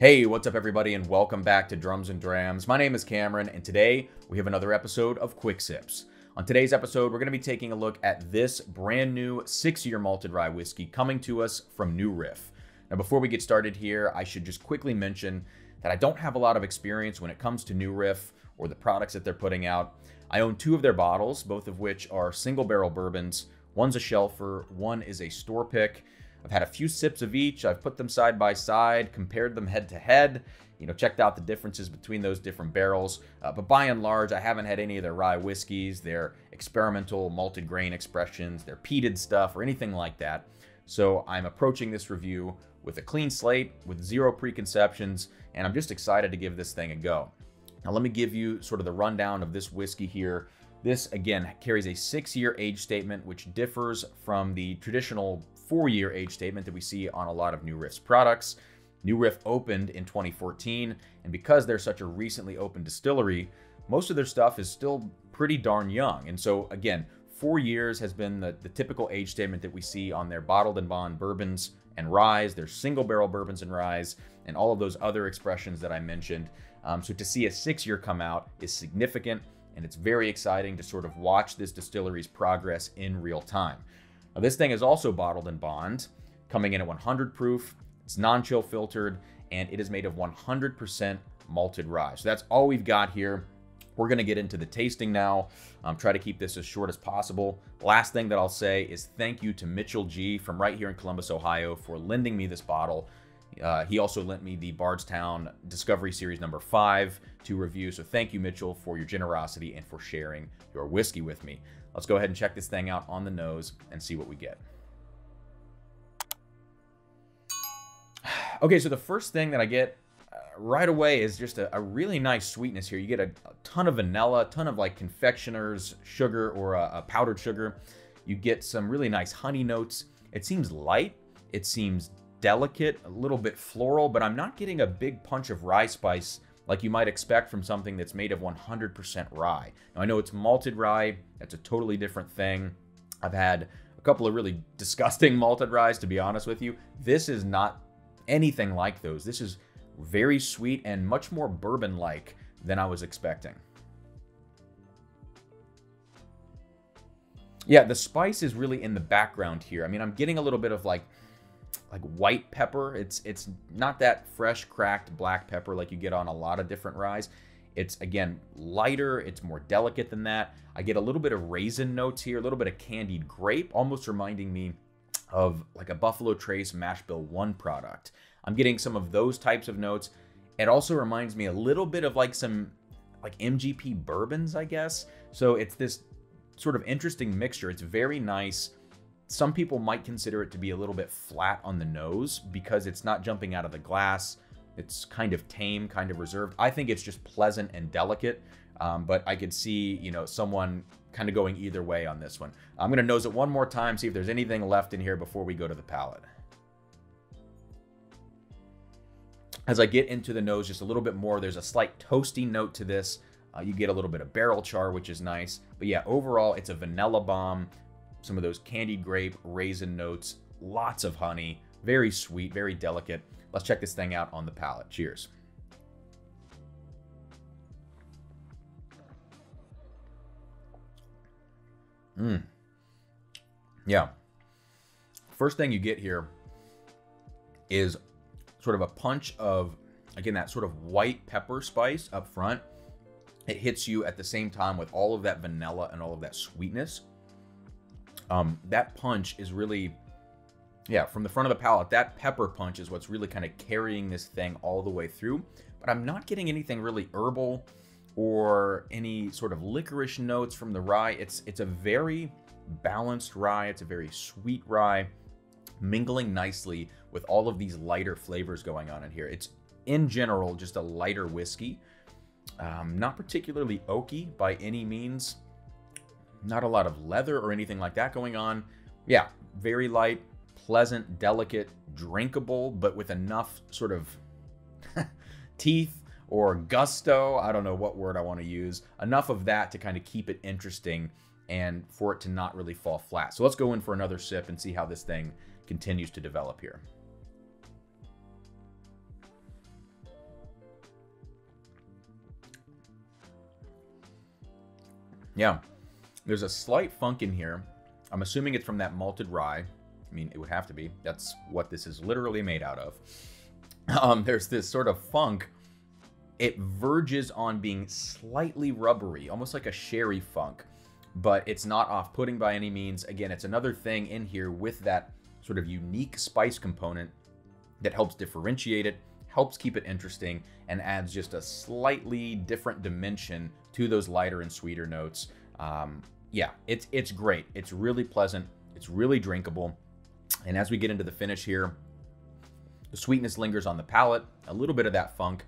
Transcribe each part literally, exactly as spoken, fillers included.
Hey, what's up everybody, and welcome back to Drums and Drams. My name is Cameron, and today we have another episode of Quick Sips. On today's episode, we're going to be taking a look at this brand new six-year malted rye whiskey coming to us from New Riff. Now, before we get started here, I should just quickly mention that I don't have a lot of experience when it comes to New Riff or the products that they're putting out. I own two of their bottles, both of which are single barrel bourbons. One's a shelfer, one is a store pick. I've had a few sips of each. I've put them side by side, compared them head to head, you know, checked out the differences between those different barrels. Uh, but by and large, I haven't had any of their rye whiskeys, their experimental malted grain expressions, their peated stuff, or anything like that. So I'm approaching this review with a clean slate, with zero preconceptions, and I'm just excited to give this thing a go. Now, let me give you sort of the rundown of this whiskey here. This, again, carries a six-year age statement, which differs from the traditional four-year age statement that we see on a lot of New Riff's products. New Riff opened in twenty fourteen, and because they're such a recently opened distillery, most of their stuff is still pretty darn young. And so, again, four years has been the, the typical age statement that we see on their bottled and bond bourbons and ryes, their single barrel bourbons and ryes, and all of those other expressions that I mentioned. Um, so to see a six-year come out is significant, and it's very exciting to sort of watch this distillery's progress in real time. Now, this thing is also bottled in bond, coming in at one hundred proof. It's non-chill filtered, and it is made of one hundred percent malted rye. So that's all we've got here. We're going to get into the tasting now. Um, try to keep this as short as possible. Last thing that I'll say is thank you to Mitchell G. from right here in Columbus, Ohio, for lending me this bottle. Uh, he also lent me the Bardstown Discovery Series number five to review. So thank you, Mitchell, for your generosity and for sharing your whiskey with me. Let's go ahead and check this thing out on the nose and see what we get. Okay, so the first thing that I get uh, right away is just a, a really nice sweetness here. You get a, a ton of vanilla, a ton of like confectioner's sugar or a, a powdered sugar. You get some really nice honey notes. It seems light. It seems delicate, a little bit floral, but I'm not getting a big punch of rye spice like you might expect from something that's made of one hundred percent rye. Now, I know it's malted rye. That's a totally different thing. I've had a couple of really disgusting malted ryes, to be honest with you. This is not anything like those. This is very sweet and much more bourbon-like than I was expecting. Yeah, the spice is really in the background here. I mean, I'm getting a little bit of like like white pepper. It's it's not that fresh cracked black pepper like you get on a lot of different ryes. It's, again, lighter. It's more delicate than that. I get a little bit of raisin notes here, a little bit of candied grape, almost reminding me of like a Buffalo Trace Mash Bill one product. I'm getting some of those types of notes. It also reminds me a little bit of like some like M G P bourbons, I guess. So it's this sort of interesting mixture. It's very nice. Some people might consider it to be a little bit flat on the nose because it's not jumping out of the glass. It's kind of tame, kind of reserved. I think it's just pleasant and delicate, um, but I could see, you know, someone kind of going either way on this one. I'm gonna nose it one more time, see if there's anything left in here before we go to the palate. As I get into the nose just a little bit more, there's a slight toasty note to this. Uh, you get a little bit of barrel char, which is nice. But yeah, overall, it's a vanilla bomb. Some of those candied grape, raisin notes, lots of honey, very sweet, very delicate. Let's check this thing out on the palate. Cheers. Mmm. Yeah. First thing you get here is sort of a punch of, again, that sort of white pepper spice up front. It hits you at the same time with all of that vanilla and all of that sweetness. Um, that punch is really, yeah, from the front of the palate, that pepper punch is what's really kind of carrying this thing all the way through. But I'm not getting anything really herbal or any sort of licorice notes from the rye. It's, it's a very balanced rye. It's a very sweet rye, mingling nicely with all of these lighter flavors going on in here. It's, in general, just a lighter whiskey. Um, not particularly oaky by any means. Not a lot of leather or anything like that going on. Yeah, very light, pleasant, delicate, drinkable, but with enough sort of teeth or gusto. I don't know what word I want to use. Enough of that to kind of keep it interesting and for it to not really fall flat. So let's go in for another sip and see how this thing continues to develop here. Yeah, there's a slight funk in here. I'm assuming it's from that malted rye. I mean, it would have to be. That's what this is literally made out of. Um, there's this sort of funk. It verges on being slightly rubbery, almost like a sherry funk, but it's not off-putting by any means. Again, it's another thing in here with that sort of unique spice component that helps differentiate it, helps keep it interesting, and adds just a slightly different dimension to those lighter and sweeter notes. Um, yeah, it's, it's great. It's really pleasant. It's really drinkable. And as we get into the finish here, the sweetness lingers on the palate, a little bit of that funk.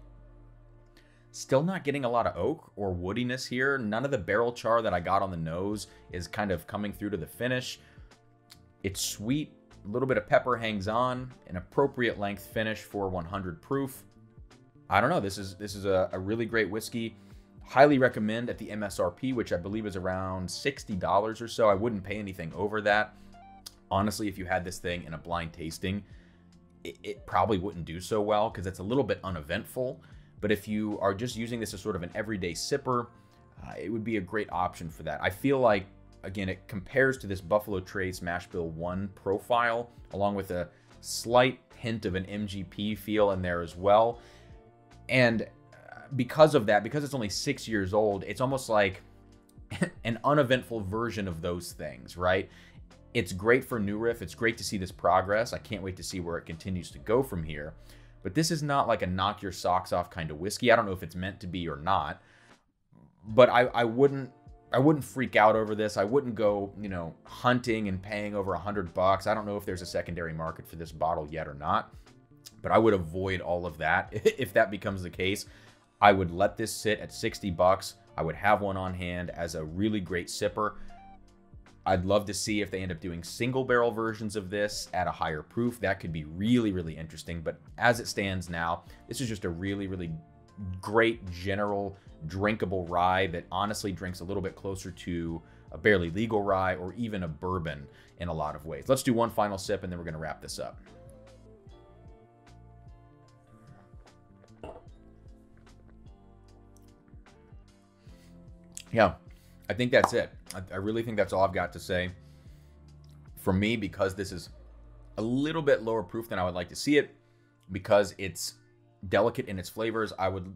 Still not getting a lot of oak or woodiness here. None of the barrel char that I got on the nose is kind of coming through to the finish. It's sweet, a little bit of pepper hangs on, an appropriate length finish for one hundred proof. I don't know, this is this is a, a really great whiskey. Highly recommend at the M S R P, which I believe is around sixty dollars or so. I wouldn't pay anything over that. Honestly, if you had this thing in a blind tasting, it, it probably wouldn't do so well because it's a little bit uneventful. But if you are just using this as sort of an everyday sipper, uh, it would be a great option for that. I feel like, again, it compares to this Buffalo Trace Mash Bill one profile, along with a slight hint of an M G P feel in there as well. And because of that, because it's only six years old, it's almost like an uneventful version of those things, right? It's great for New Riff. It's great to see this progress. I can't wait to see where it continues to go from here. But this is not like a knock your socks off kind of whiskey. I don't know if it's meant to be or not, but I, I wouldn't I wouldn't freak out over this. I wouldn't go, you know, hunting and paying over a hundred bucks. I don't know if there's a secondary market for this bottle yet or not, but I would avoid all of that. If that becomes the case, I would let this sit at sixty bucks. I would have one on hand as a really great sipper. I'd love to see if they end up doing single barrel versions of this at a higher proof. That could be really, really interesting. But as it stands now, this is just a really, really great general drinkable rye that honestly drinks a little bit closer to a barely legal rye or even a bourbon in a lot of ways. Let's do one final sip and then we're going to wrap this up. Yeah, I think that's it. I really think that's all I've got to say. For me, because this is a little bit lower proof than I would like to see it, because it's delicate in its flavors, I would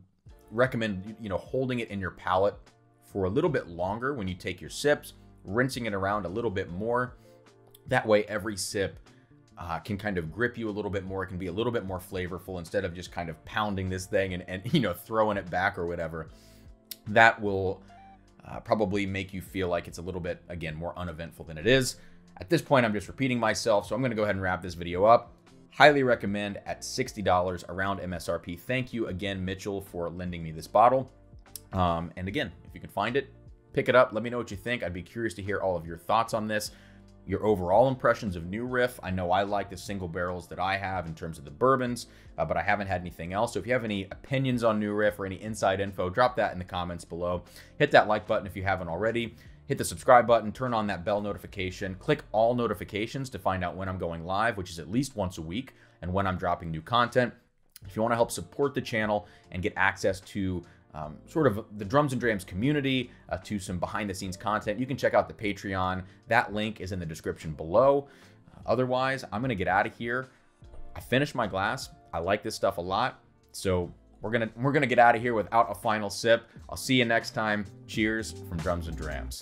recommend, you know, holding it in your palate for a little bit longer when you take your sips, rinsing it around a little bit more. That way, every sip uh, can kind of grip you a little bit more. It can be a little bit more flavorful instead of just kind of pounding this thing and, and you know, throwing it back or whatever. That will... Uh, probably make you feel like it's a little bit, again, more uneventful than it is. At this point, I'm just repeating myself, so I'm going to go ahead and wrap this video up. Highly recommend at sixty dollars around M S R P. Thank you again, Mitchell, for lending me this bottle. Um, and again, if you can find it, pick it up. Let me know what you think. I'd be curious to hear all of your thoughts on this, your overall impressions of New Riff. I know I like the single barrels that I have in terms of the bourbons, uh, but I haven't had anything else. So if you have any opinions on New Riff or any inside info, drop that in the comments below. Hit that like button if you haven't already. Hit the subscribe button, turn on that bell notification, click all notifications to find out when I'm going live, which is at least once a week, and when I'm dropping new content. If you want to help support the channel and get access to Um, sort of the Drums and Drams community, uh, to some behind-the-scenes content, you can check out the Patreon. That link is in the description below. Uh, otherwise, I'm going to get out of here. I finished my glass. I like this stuff a lot. So we're going to we're gonna get out of here without a final sip. I'll see you next time. Cheers from Drums and Drams.